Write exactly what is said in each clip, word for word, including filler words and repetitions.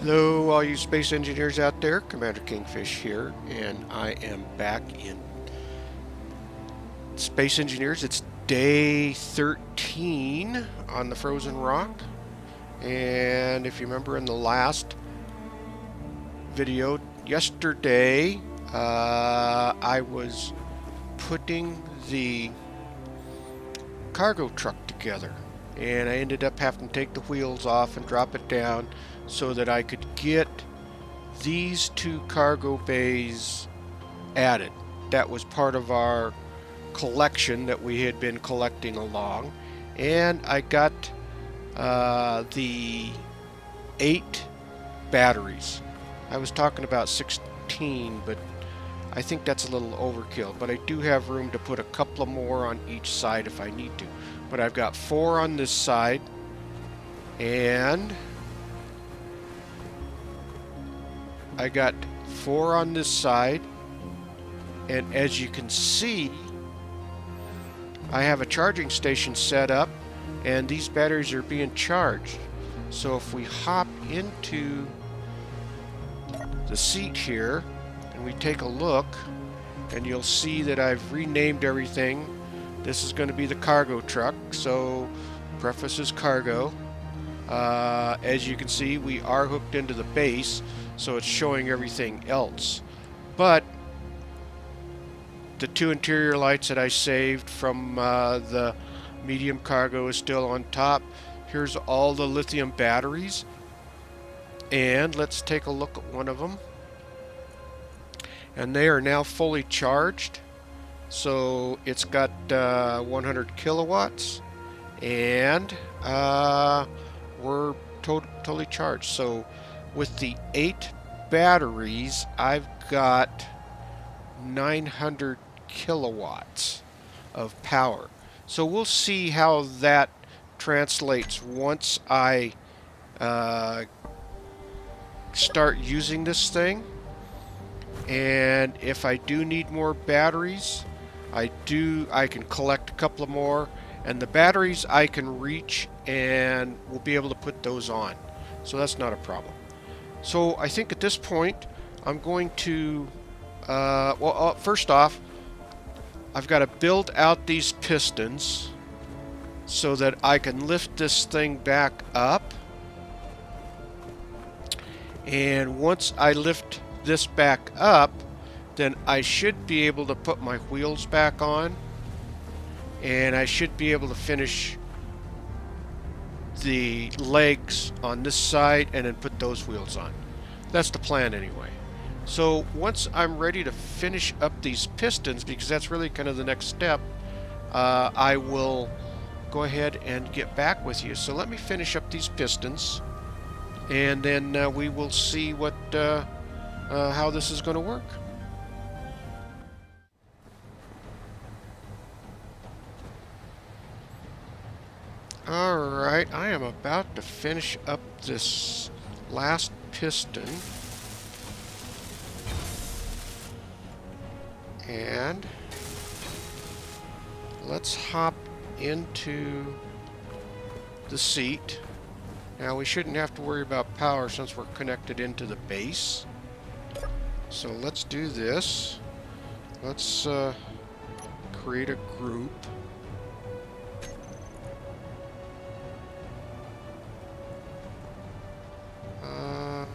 Hello all you space engineers out there, Commander Kingfish here, and I am back in Space Engineers. It's day thirteen on the frozen rock, and if you remember in the last video yesterday, uh, I was putting the cargo truck together, and I ended up having to take the wheels off and drop it down so that I could get these two cargo bays added. That was part of our collection that we had been collecting along, and I got uh, the eight batteries. I was talking about sixteen, but I think that's a little overkill, but I do have room to put a couple more on each side if I need to. But I've got four on this side, and I got four on this side, and as you can see, I have a charging station set up, and these batteries are being charged. So if we hop into the seat here and we take a look, and you'll see that I've renamed everything. This is going to be the cargo truck, so preface is cargo. Uh, as you can see, we are hooked into the base, so it's showing everything else. But the two interior lights that I saved from uh, the medium cargo is still on top. Here's all the lithium batteries, and let's take a look at one of them. And they are now fully charged, so it's got uh, one hundred kilowatts, and uh, we're to totally charged. So with the eight batteries, I've got nine hundred kilowatts of power. So we'll see how that translates once I uh, start using this thing. And if I do need more batteries, I do I can collect a couple of more, and the batteries I can reach and we'll be able to put those on. So that's not a problem. So I think at this point I'm going to uh, well uh, first off, I've got to build out these pistons so that I can lift this thing back up, and once I lift this back up, then I should be able to put my wheels back on, and I should be able to finish the legs on this side and then put those wheels on. That's the plan anyway. So once I'm ready to finish up these pistons, because that's really kind of the next step, uh, I will go ahead and get back with you. So let me finish up these pistons, and then uh, we will see what uh, Uh, how this is going to work. Alright, I am about to finish up this last piston. And let's hop into the seat. Now we shouldn't have to worry about power since we're connected into the base. So let's do this. Let's uh, create a group. Uh,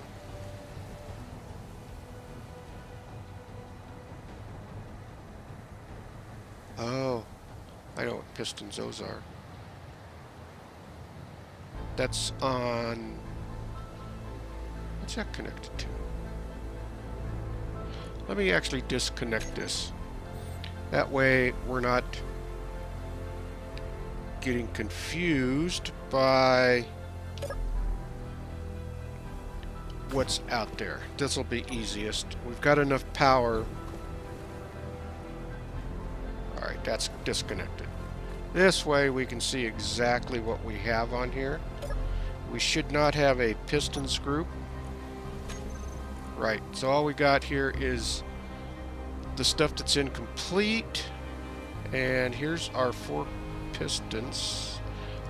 oh, I know what pistons those are. That's on... What's that connected to? Let me actually disconnect this. That way we're not getting confused by what's out there. This will be easiest. We've got enough power. Alright, that's disconnected. This way we can see exactly what we have on here. We should not have a pistons group. Right, so all we got here is the stuff that's incomplete, and here's our four pistons.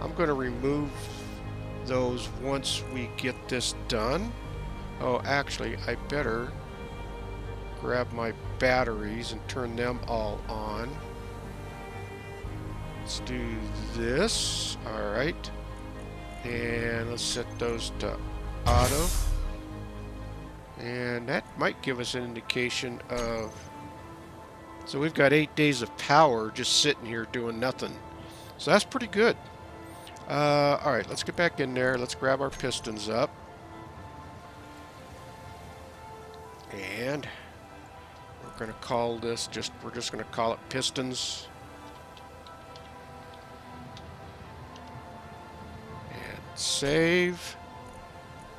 I'm going to remove those once we get this done. Oh, actually, I better grab my batteries and turn them all on. Let's do this. All right. And let's set those to auto. And that might give us an indication of... So we've got eight days of power just sitting here doing nothing. So that's pretty good. Uh, all right, let's get back in there. Let's grab our pistons up. And we're going to call this just... We're just going to call it pistons. And save.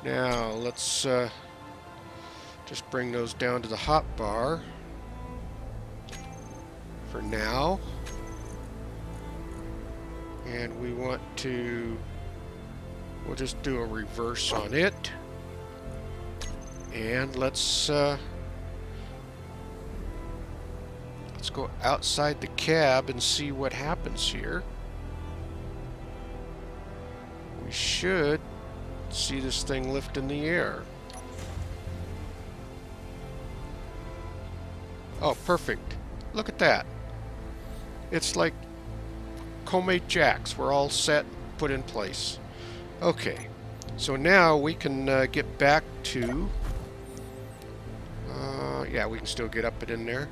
Now let's... Uh, Just bring those down to the hot bar for now. And we want to, we'll just do a reverse on it. And let's, uh, let's go outside the cab and see what happens here. We should see this thing lift in the air. Oh, perfect. Look at that. It's like Comate jacks. We're all set, put in place. Okay. So now we can uh, get back to... Uh, yeah, we can still get up it in there.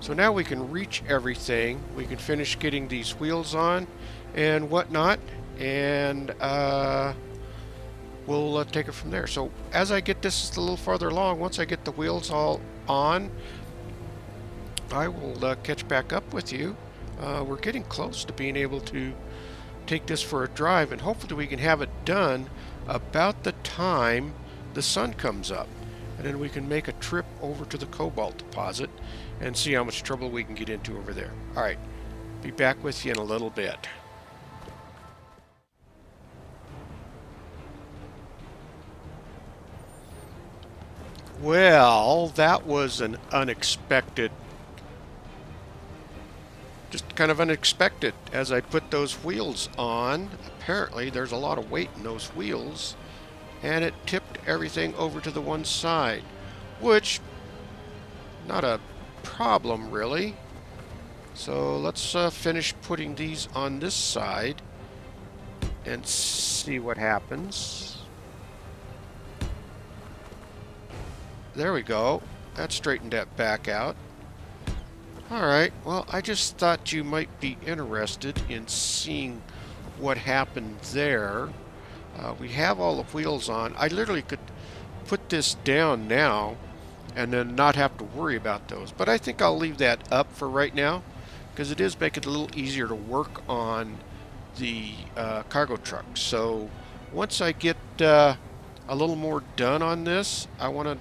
So now we can reach everything. We can finish getting these wheels on and whatnot. And uh, we'll uh, take it from there. So as I get this a little farther along, once I get the wheels all on... I will uh, catch back up with you. Uh, we're getting close to being able to take this for a drive, and hopefully we can have it done about the time the sun comes up, and then we can make a trip over to the cobalt deposit and see how much trouble we can get into over there. All right, be back with you in a little bit. Well, that was an unexpected Just kind of unexpected as I put those wheels on. Apparently there's a lot of weight in those wheels, and it tipped everything over to the one side, which not a problem really. So let's uh, finish putting these on this side and see what happens. There we go. That straightened that back out. Alright, well, I just thought you might be interested in seeing what happened there. Uh, we have all the wheels on. I literally could put this down now and then not have to worry about those. But I think I'll leave that up for right now, because it is making it a little easier to work on the uh, cargo truck. So once I get uh, a little more done on this, I want to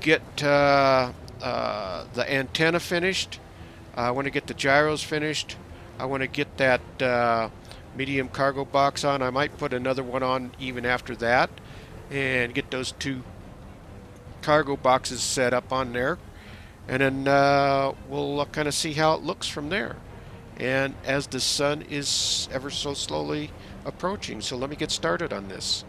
get... Uh, Uh, the antenna finished. uh, I want to get the gyros finished. I want to get that uh, medium cargo box on. I might put another one on even after that and get those two cargo boxes set up on there, and then uh, we'll uh, kind of see how it looks from there, and as the sun is ever so slowly approaching. So let me get started on this.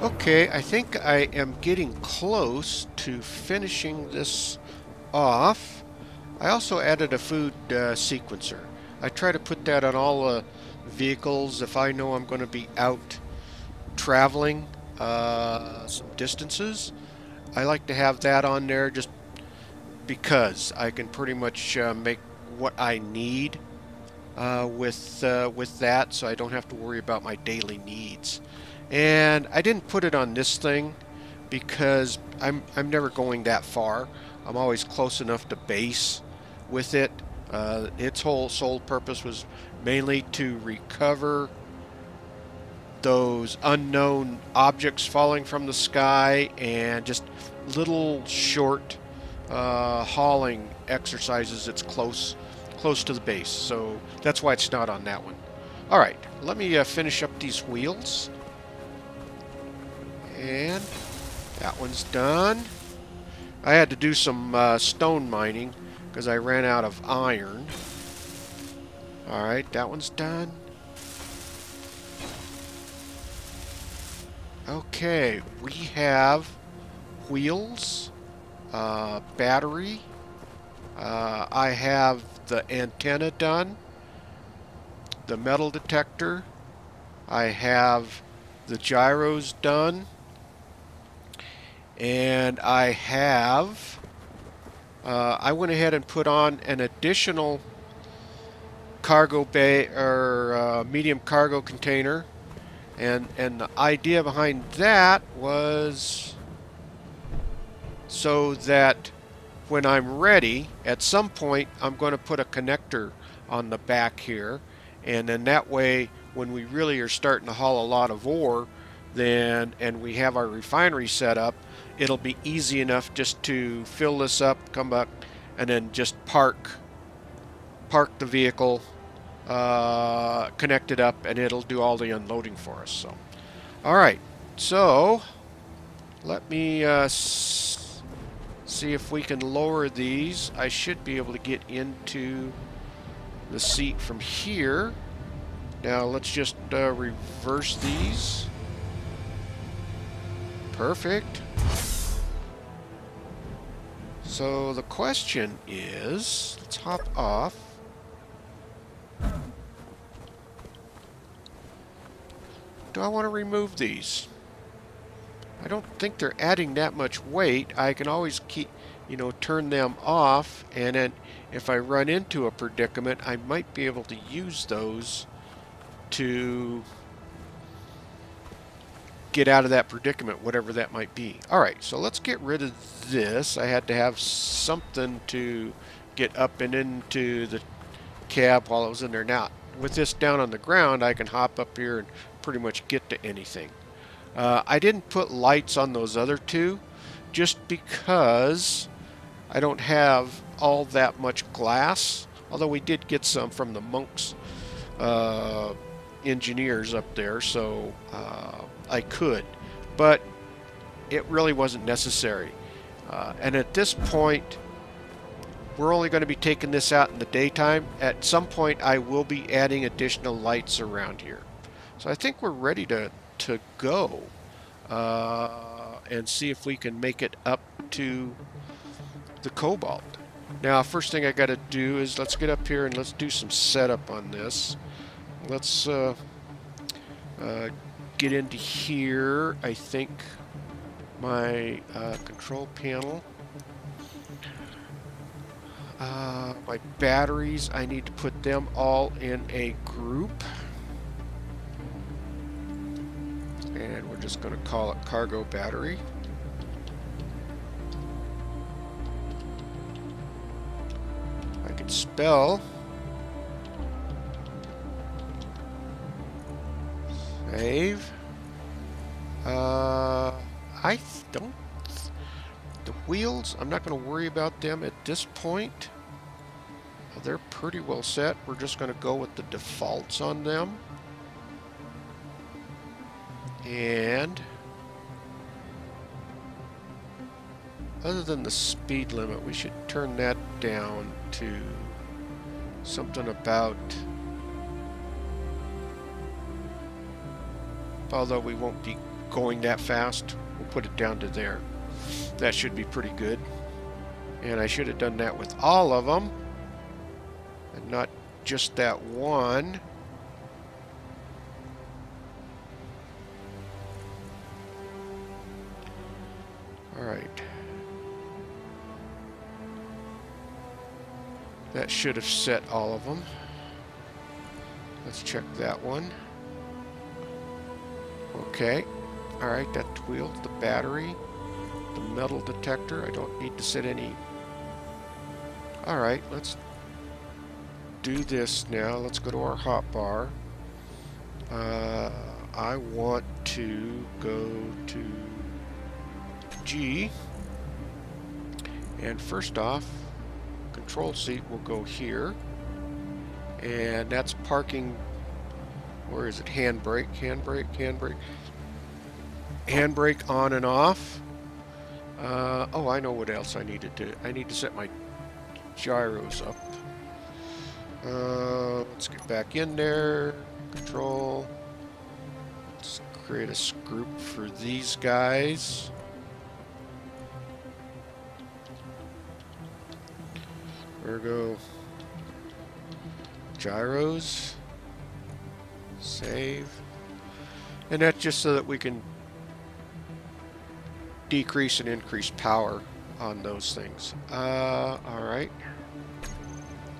Okay, I think I am getting close to finishing this off. I also added a food uh, sequencer. I try to put that on all the uh, vehicles if I know I'm going to be out traveling uh, some distances. I like to have that on there just because I can pretty much uh, make what I need uh, with, uh, with that, so I don't have to worry about my daily needs. And I didn't put it on this thing because I'm, I'm never going that far. I'm always close enough to base with it. Uh, its whole sole purpose was mainly to recover those unknown objects falling from the sky and just little short uh, hauling exercises that's close, close to the base. So that's why it's not on that one. All right, let me uh, finish up these wheels. And that one's done. I had to do some uh, stone mining because I ran out of iron. Alright, that one's done. Okay, we have wheels, uh, battery, uh, I have the antenna done, the metal detector, I have the gyros done, and I have, uh, I went ahead and put on an additional cargo bay, or uh, medium cargo container. And, and the idea behind that was so that when I'm ready, at some point, I'm going to put a connector on the back here. And then that way, when we really are starting to haul a lot of ore, then, and we have our refinery set up, it'll be easy enough just to fill this up, come back, and then just park, park the vehicle. Uh, connect it up and it'll do all the unloading for us. So, alright, so let me uh, s see if we can lower these. I should be able to get into the seat from here. Now let's just uh, reverse these. Perfect. So the question is, let's hop off. Do I want to remove these? I don't think they're adding that much weight. I can always keep, you know, turn them off, and then if I run into a predicament, I might be able to use those to get out of that predicament, whatever that might be. Alright, so let's get rid of this. I had to have something to get up and into the cab while I was in there. Now, with this down on the ground, I can hop up here and pretty much get to anything. Uh, I didn't put lights on those other two just because I don't have all that much glass, although we did get some from the monks uh, engineers up there, so uh, I could, but it really wasn't necessary. Uh, and at this point, we're only going to be taking this out in the daytime. At some point, I will be adding additional lights around here. So I think we're ready to, to go uh, and see if we can make it up to the cobalt. Now, first thing I got to do is let's get up here and let's do some setup on this. Let's uh, uh, get into here, I think, my uh, control panel. Uh, my batteries, I need to put them all in a group. And we're just going to call it cargo battery. I can spell. Save. Uh, I don't... The wheels, I'm not going to worry about them at this point. They're pretty well set. We're just going to go with the defaults on them. And other than the speed limit, we should turn that down to something about, although we won't be going that fast, we'll put it down to there. That should be pretty good. And I should have done that with all of them and not just that one. Alright. That should have set all of them. Let's check that one. Okay. Alright, that wheel, the battery, the metal detector. I don't need to set any. Alright, let's do this now. Let's go to our hotbar. Uh, I want to go to G, and first off, control seat will go here, and that's parking. Where is it? Handbrake, handbrake, handbrake, handbrake on and off. Uh, oh, I know what else I need to do. I need to set my gyros up. Uh, Let's get back in there. Control. Let's create a group for these guys. Ergo. Gyros. Save. And that's just so that we can decrease and increase power on those things. Uh, alright.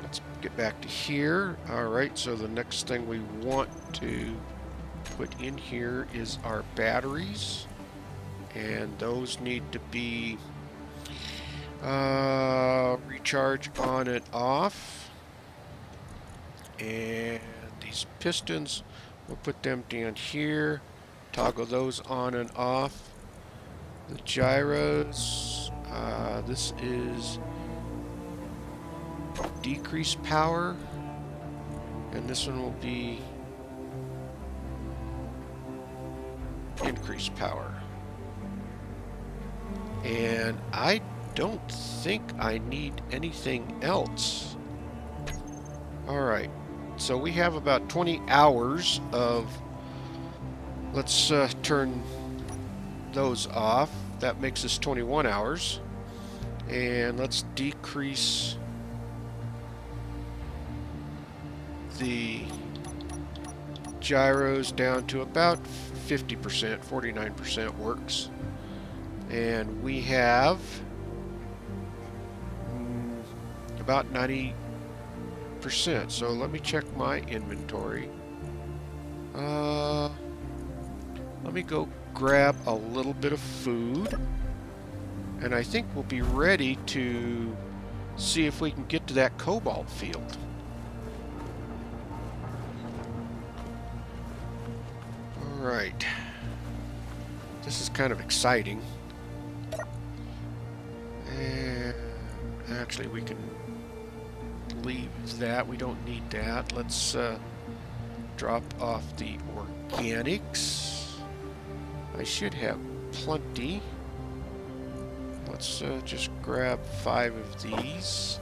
Let's get back to here. Alright, so the next thing we want to put in here is our batteries. And those need to be uh, recharge on and off. And these pistons, we'll put them down here. Toggle those on and off. The gyros, uh, this is decrease power, and this one will be increase power. And I don't think I need anything else. Alright, so we have about twenty hours of, let's uh, turn those off. That makes us twenty-one hours, and let's decrease the gyros down to about fifty percent, forty-nine percent works. And we have mm, about ninety percent. So let me check my inventory. Uh, let me go grab a little bit of food, and I think we'll be ready to see if we can get to that cobalt field. Alright, this is kind of exciting. And actually, we can leave that. We don't need that. Let's uh, drop off the organics. I should have plenty. Let's uh, just grab five of these.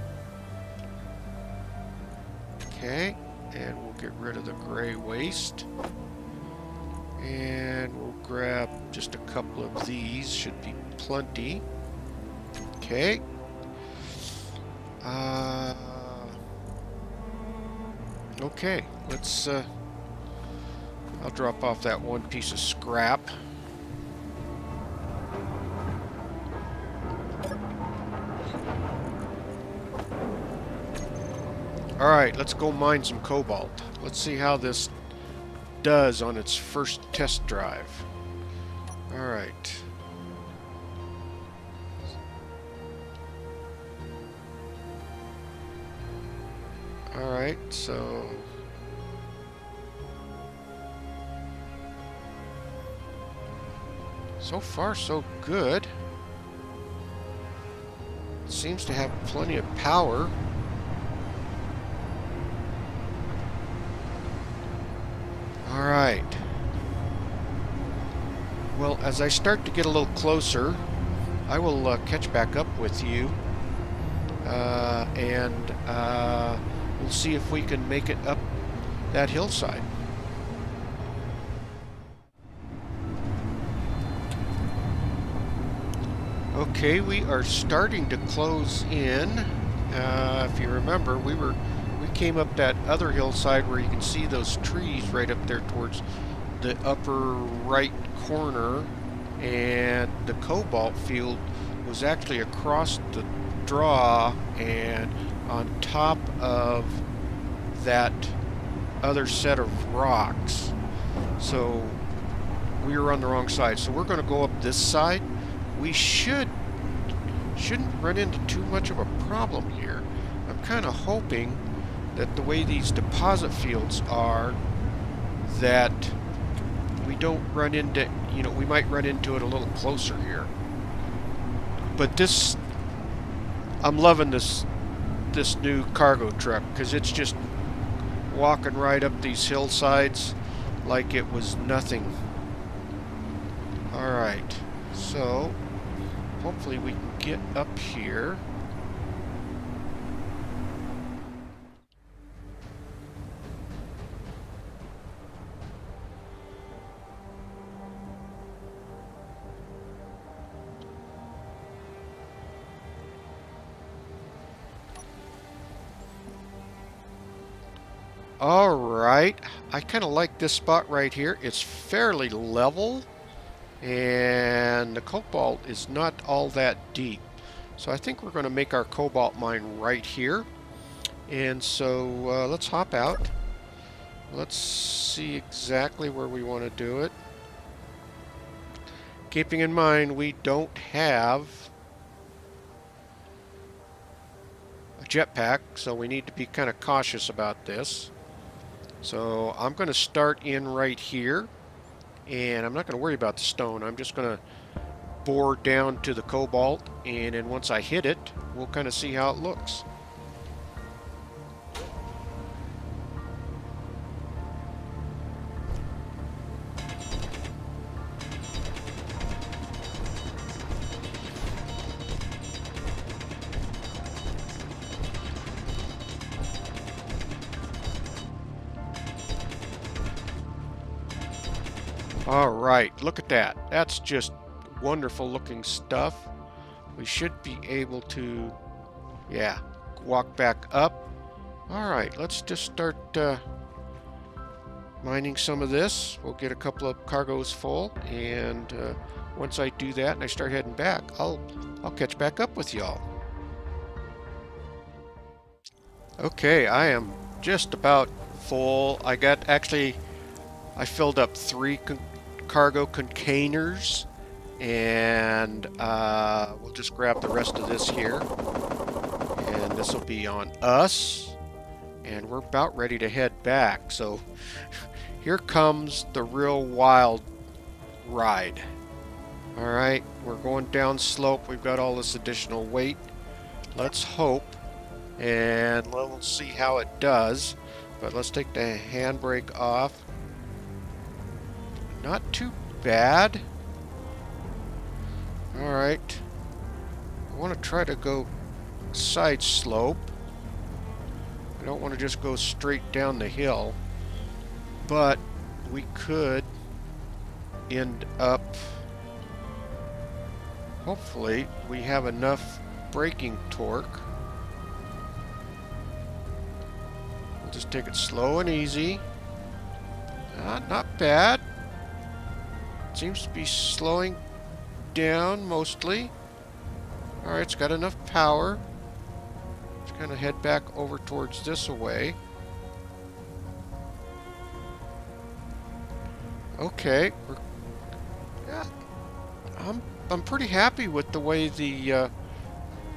Okay, and we'll get rid of the gray waste. And we'll grab just a couple of these. Should be plenty. Okay. Uh, okay, let's... Uh, I'll drop off that one piece of scrap. Alright, let's go mine some cobalt. Let's see how this does on its first test drive. Alright. Alright, so... So far, so good. It seems to have plenty of power. Alright. Well, as I start to get a little closer, I will uh, catch back up with you. Uh, and uh, we'll see if we can make it up that hillside. Okay, we are starting to close in. Uh, if you remember, we were... came up that other hillside where you can see those trees right up there towards the upper right corner, and the cobalt field was actually across the draw and on top of that other set of rocks. So we were on the wrong side, so we're going to go up this side. We should shouldn't run into too much of a problem here. I'm kind of hoping that the way these deposit fields are, that we don't run into, you know, we might run into it a little closer here. But this, I'm loving this this new cargo truck, because it's just walking right up these hillsides like it was nothing. Alright, so hopefully we can get up here. All right, I kind of like this spot right here. It's fairly level, and the cobalt is not all that deep. So I think we're going to make our cobalt mine right here. And so uh, let's hop out. Let's see exactly where we want to do it. Keeping in mind we don't have a jetpack, so we need to be kind of cautious about this. So I'm going to start in right here, and I'm not going to worry about the stone. I'm just going to bore down to the cobalt, and then once I hit it, we'll kind of see how it looks. All right, look at that. That's just wonderful looking stuff. We should be able to, yeah, walk back up. All right, let's just start uh, mining some of this. We'll get a couple of cargoes full, and uh, once I do that and I start heading back, I'll I'll catch back up with y'all. Okay, I am just about full. I got actually I filled up three con cargo containers, and uh, we'll just grab the rest of this here, and this will be on us, and we're about ready to head back. So here comes the real wild ride. All right, we're going down slope. We've got all this additional weight. Let's hope, and we'll see how it does. But let's take the handbrake off. Not too bad. All right, I want to try to go side slope. I don't want to just go straight down the hill, but we could end up, hopefully we have enough braking torque. We'll just take it slow and easy. Not, not bad. Seems to be slowing down mostly. All right, it's got enough power. Let's kind of head back over towards this way. Okay, we're, yeah, I'm I'm pretty happy with the way the uh,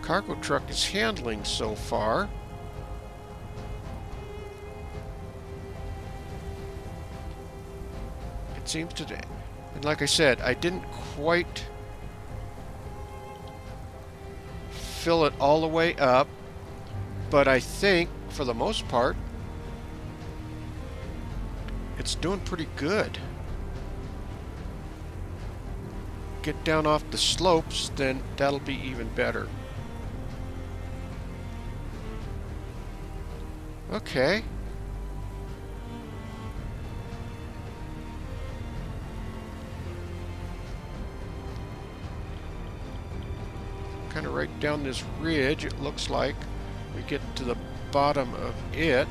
cargo truck is handling so far. It seems to. And like I said, I didn't quite fill it all the way up, but I think, for the most part, it's doing pretty good. Get down off the slopes, then that'll be even better. Okay. Kind of right down this ridge, it looks like we get to the bottom of it.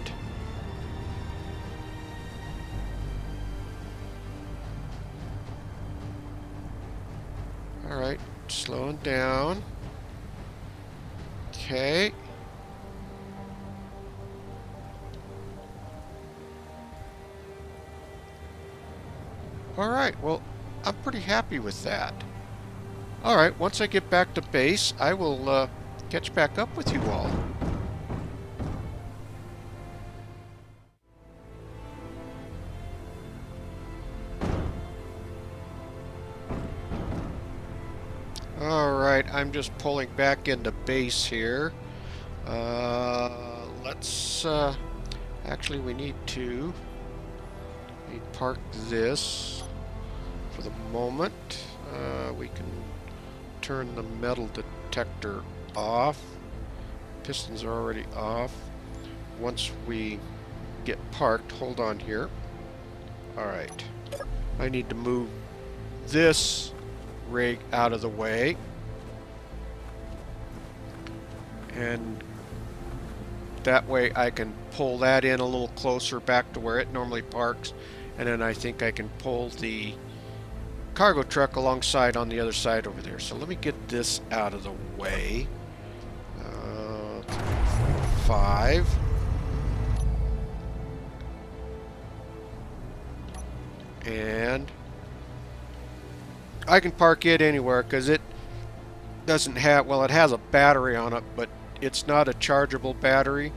All right, slowing down. Okay. All right, well, I'm pretty happy with that. All right, once I get back to base, I will uh, catch back up with you all. All right, I'm just pulling back into base here. Uh, let's, uh, actually we need to we need to park this for the moment. Uh, we can turn the metal detector off. Pistons are already off. Once we get parked, hold on here. All right, I need to move this rig out of the way and that way I can pull that in a little closer back to where it normally parks, and then I think I can pull the cargo truck alongside on the other side over there. So let me get this out of the way. Uh, five. And I can park it anywhere because it doesn't have, well, it has a battery on it, but it's not a chargeable battery,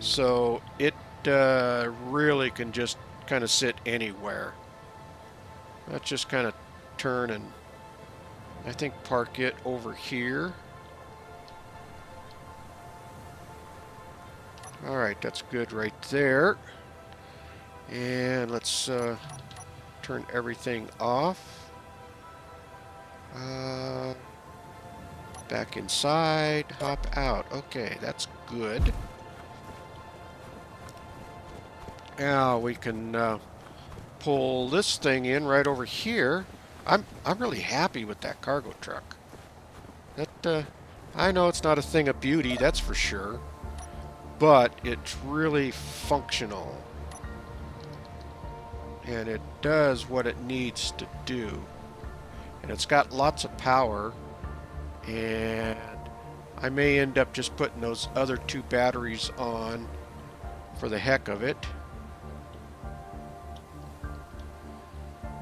so it uh, really can just kind of sit anywhere. Let's just kind of turn and I think park it over here. Alright, that's good right there. And let's uh, turn everything off. Uh, back inside, hop out. Okay, that's good. Now we can uh, pull this thing in right over here. I'm I'm really happy with that cargo truck. That uh, I know it's not a thing of beauty, that's for sure, but it's really functional. And it does what it needs to do. And it's got lots of power. And I may end up just putting those other two batteries on for the heck of it.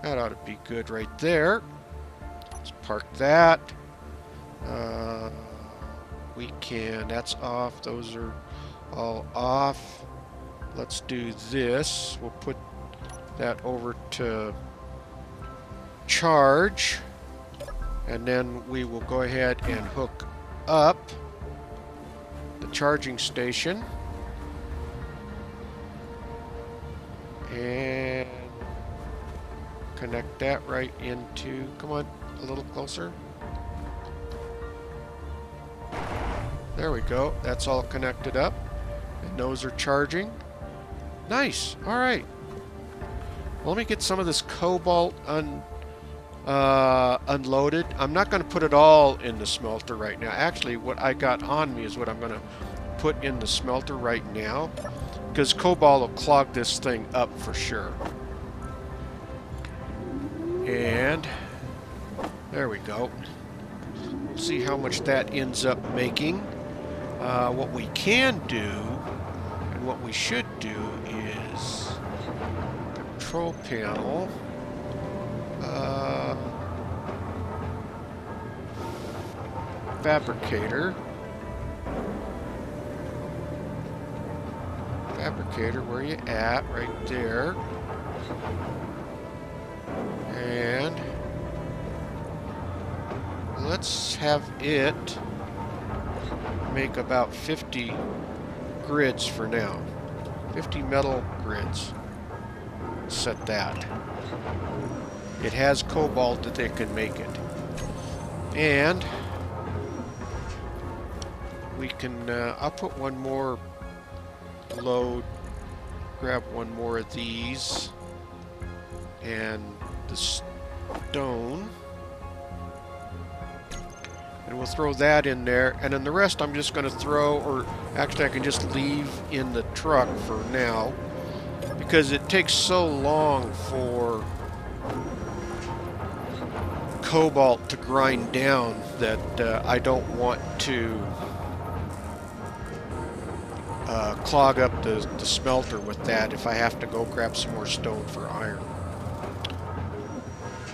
That ought to be good right there. Let's park that. Uh, we can. That's off. Those are all off. Let's do this. We'll put that over to charge, and then we will go ahead and hook up the charging station, and connect that right into, come on, a little closer. There we go, that's all connected up, and those are charging. Nice, alright. Let me get some of this cobalt un, uh, unloaded. I'm not going to put it all in the smelter right now. Actually, what I got on me is what I'm going to put in the smelter right now, because cobalt will clog this thing up for sure. And there we go. We'll see how much that ends up making. Uh, what we can do and what we should do is... control panel, uh, fabricator, fabricator, where are you at? Right there, and let's have it make about fifty grids for now, fifty metal grids. Set that. It has cobalt that they can make it. And we can, uh, I'll put one more load, grab one more of these, and the stone. And we'll throw that in there, and then the rest I'm just going to throw, or actually I can just leave in the truck for now, because it takes so long for cobalt to grind down that uh, I don't want to uh, clog up the, the smelter with that if I have to go grab some more stone for iron.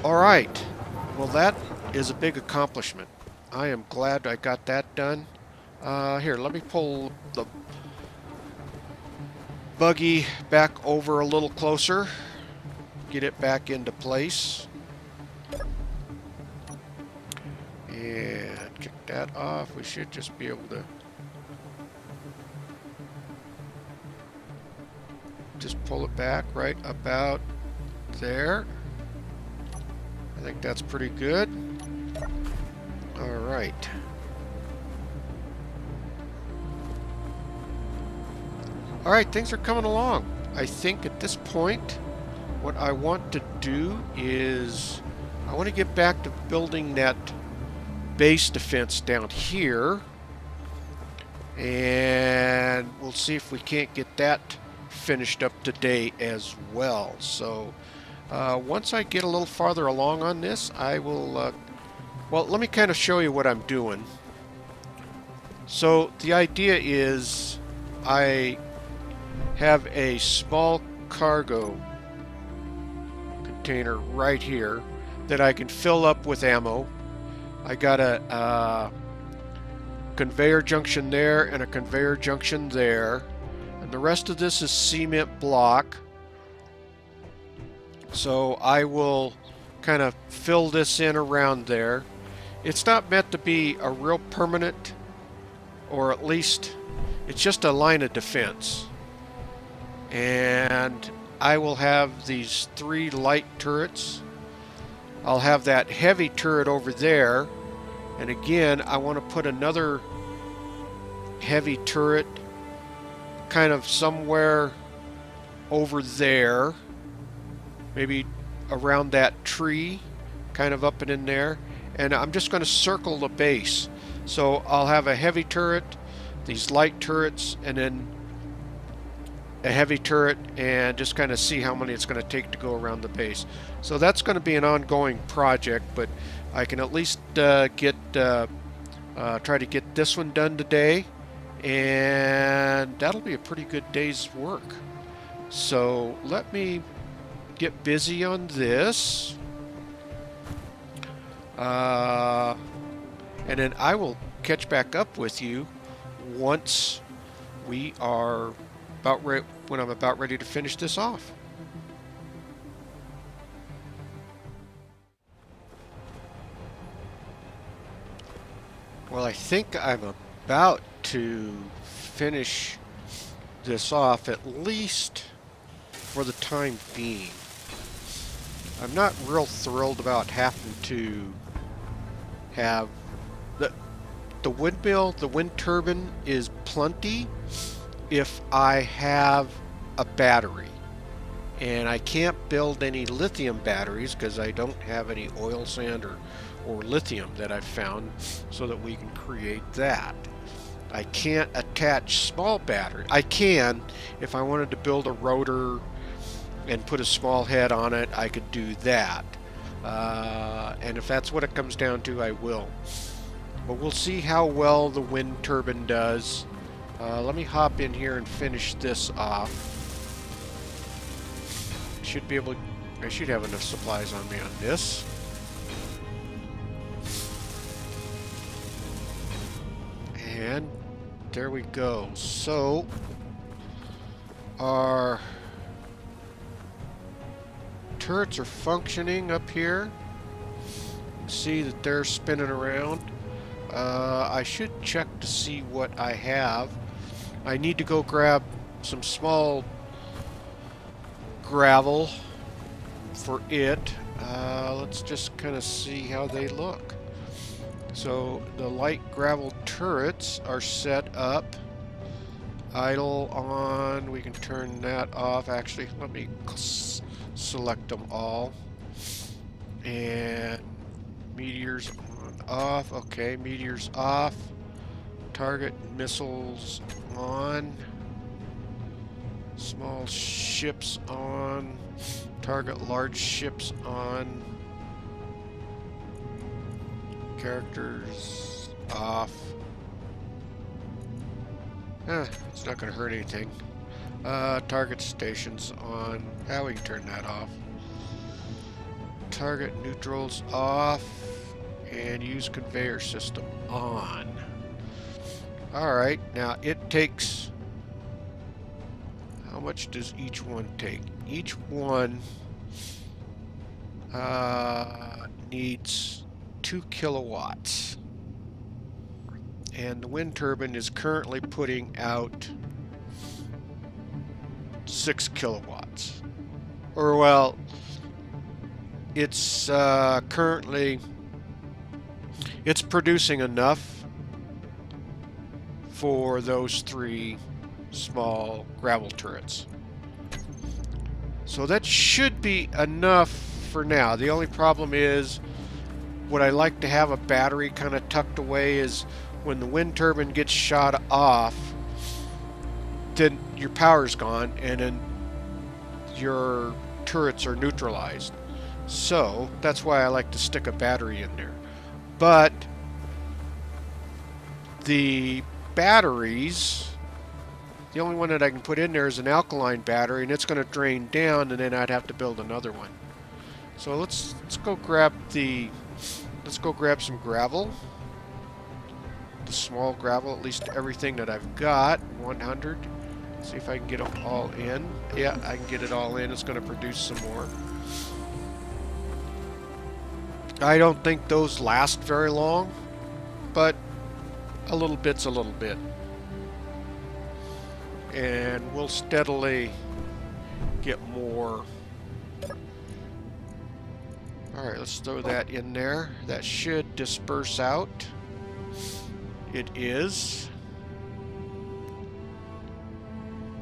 Alright, well that is a big accomplishment. I am glad I got that done. Uh, here, let me pull the buggy back over a little closer, get it back into place, and kick that off. We should just be able to just pull it back right about there. I think that's pretty good. All right. Alright, things are coming along. I think at this point, what I want to do is I want to get back to building that base defense down here. and we'll see if we can't get that finished up today as well. So uh, once I get a little farther along on this, I will uh, well, let me kind of show you what I'm doing. So the idea is I have a small cargo container right here that I can fill up with ammo. I got a uh, conveyor junction there and a conveyor junction there, and the rest of this is cement block. So I will kind of fill this in around there. It's not meant to be a real permanent, or at least it's just a line of defense. And I will have these three light turrets. I'll have that heavy turret over there, and again I want to put another heavy turret kind of somewhere over there, maybe around that tree, kind of up and in there, and I'm just going to circle the base. So I'll have a heavy turret, these light turrets, and then a heavy turret, and just kind of see how many it's going to take to go around the base. So that's going to be an ongoing project, but I can at least uh, get uh, uh, try to get this one done today, and that'll be a pretty good day's work. So let me get busy on this, uh, and then I will catch back up with you once we are about right when I'm about ready to finish this off. Well, I think I'm about to finish this off, at least for the time being. I'm not real thrilled about having to have the the windmill, the wind turbine is plenty if I have a battery, and I can't build any lithium batteries because I don't have any oil sand or, or lithium that I've found so that we can create that. I can't attach small batteries. I can, if I wanted to build a rotor and put a small head on it, I could do that, uh, and if that's what it comes down to, I will. But we'll see how well the wind turbine does. Uh, let me hop in here and finish this off. Should be able to, I should have enough supplies on me on this. And there we go. So our turrets are functioning up here. See that they're spinning around. Uh, I should check to see what I have. I need to go grab some small gravel for it. Uh, let's just kind of see how they look. So the light gravel turrets are set up. Idle on, we can turn that off. Actually, let me select them all. And meteors on, off. Okay, meteors off. Target missiles on, small ships on, target large ships on, characters off. Eh, it's not going to hurt anything. Uh, target stations on. Ah, we can turn that off. Target neutrals off, and use conveyor system on. Alright, now it takes, how much does each one take? Each one uh, needs two kilowatts. And the wind turbine is currently putting out six kilowatts. Or well, it's uh, currently, it's producing enough for those three small gravel turrets. So that should be enough for now. The only problem is, would I like to have a battery kind of tucked away, is when the wind turbine gets shot off, then your power's gone and then your turrets are neutralized. So that's why I like to stick a battery in there. But the batteries, the only one that I can put in there is an alkaline battery, and it's going to drain down, and then I'd have to build another one. So let's let's go grab the let's go grab some gravel, the small gravel, at least everything that I've got. one hundred. See if I can get it all in. Yeah, I can get it all in. It's going to produce some more. I don't think those last very long, but a little bit's a little bit. And we'll steadily get more. Alright, let's throw that in there. That should disperse out. It is.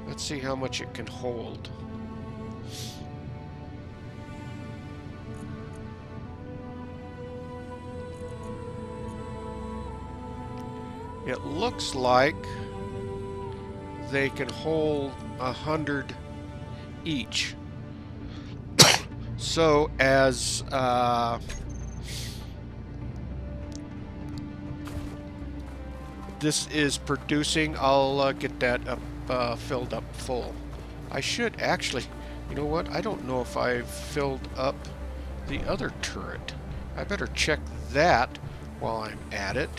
Let's see how much it can hold. It looks like they can hold a hundred each. So as uh, this is producing, I'll uh, get that up, uh, filled up full. I should actually, you know what? I don't know if I've filled up the other turret. I better check that while I'm at it.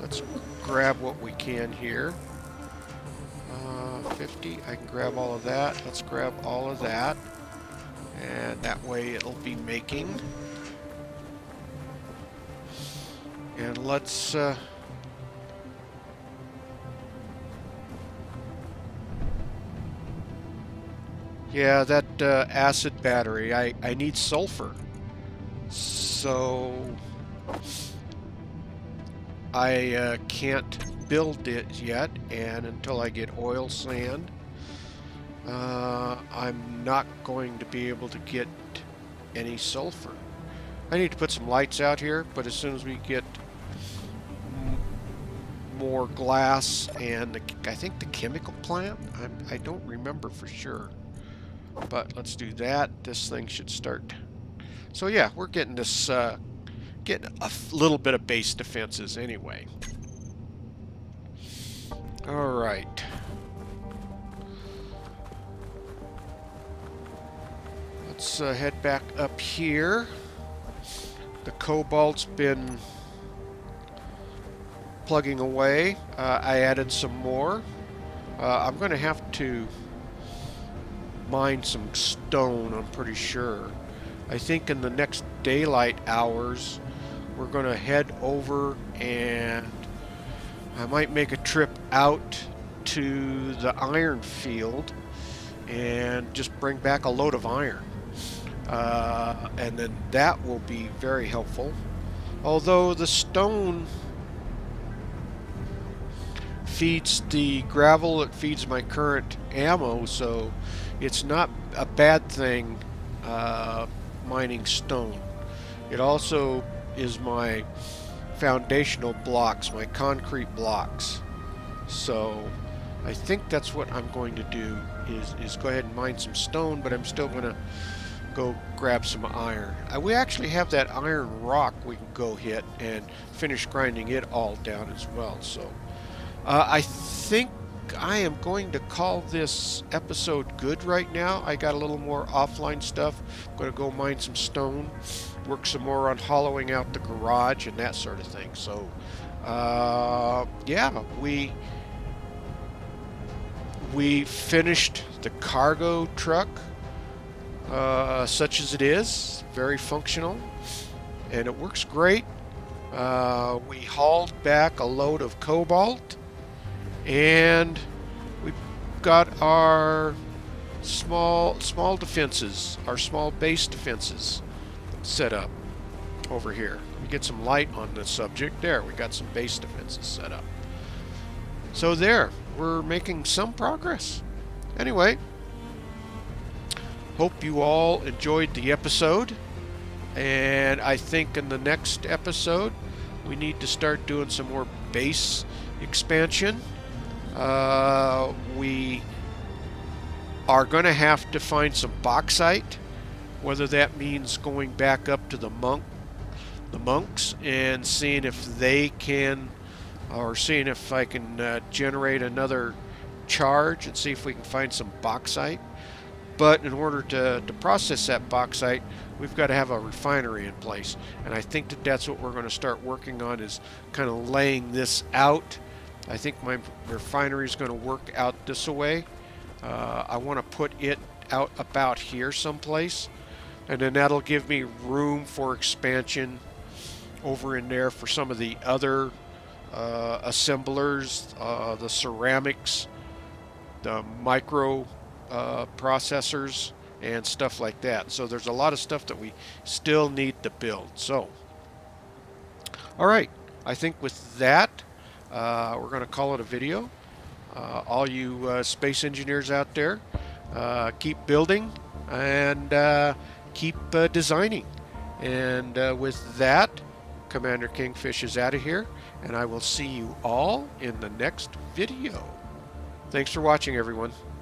Let's grab what we can here. fifty, I can grab all of that. Let's grab all of that, and that way it'll be making. And let's uh, yeah, that uh, acid battery, I, I need sulfur, so I uh, can't build it yet, and until I get oil sand, uh, I'm not going to be able to get any sulfur. I need to put some lights out here, but as soon as we get more glass and the, I think the chemical plant, I'm, I don't remember for sure, but let's do that. This thing should start. So yeah, we're getting this uh, getting a little bit of base defenses anyway. All right. Let's uh, head back up here. The cobalt's been plugging away. Uh, I added some more. Uh, I'm going to have to mine some stone, I'm pretty sure. I think in the next daylight hours, we're going to head over, and I might make a trip out to the iron field and just bring back a load of iron. Uh, and then that will be very helpful. Although the stone feeds the gravel, it feeds my current ammo, so it's not a bad thing uh, mining stone. It also is my foundational blocks, my concrete blocks. So I think that's what I'm going to do is, is go ahead and mine some stone, but I'm still gonna go grab some iron. Uh, we actually have that iron rock we can go hit and finish grinding it all down as well. So uh, I think I am going to call this episode good right now. I got a little more offline stuff. I'm gonna go mine some stone, work some more on hollowing out the garage and that sort of thing. So uh, yeah, we we finished the cargo truck, uh, such as it is, very functional, and it works great. Uh, we hauled back a load of cobalt, and we got our small small defenses, our small base defenses set up over here. We get some light on the subject. There, we got some base defenses set up. So there, we're making some progress. Anyway, hope you all enjoyed the episode, and I think in the next episode we need to start doing some more base expansion. Uh, we are going to have to find some bauxite, whether that means going back up to the monk, the monks, and seeing if they can, or seeing if I can uh, generate another charge and see if we can find some bauxite. But in order to, to process that bauxite, we've got to have a refinery in place. And I think that that's what we're going to start working on, is kind of laying this out. I think my refinery is going to work out this way. Uh, I want to put it out about here someplace, and then that'll give me room for expansion over in there for some of the other uh, assemblers, uh, the ceramics, the micro uh, processors, and stuff like that. So there's a lot of stuff that we still need to build. So, all right, I think with that, Uh, we're going to call it a video. Uh, all you uh, space engineers out there, uh, keep building and uh, keep uh, designing. And uh, with that, Commander Kingfish is out of here, and I will see you all in the next video. Thanks for watching, everyone.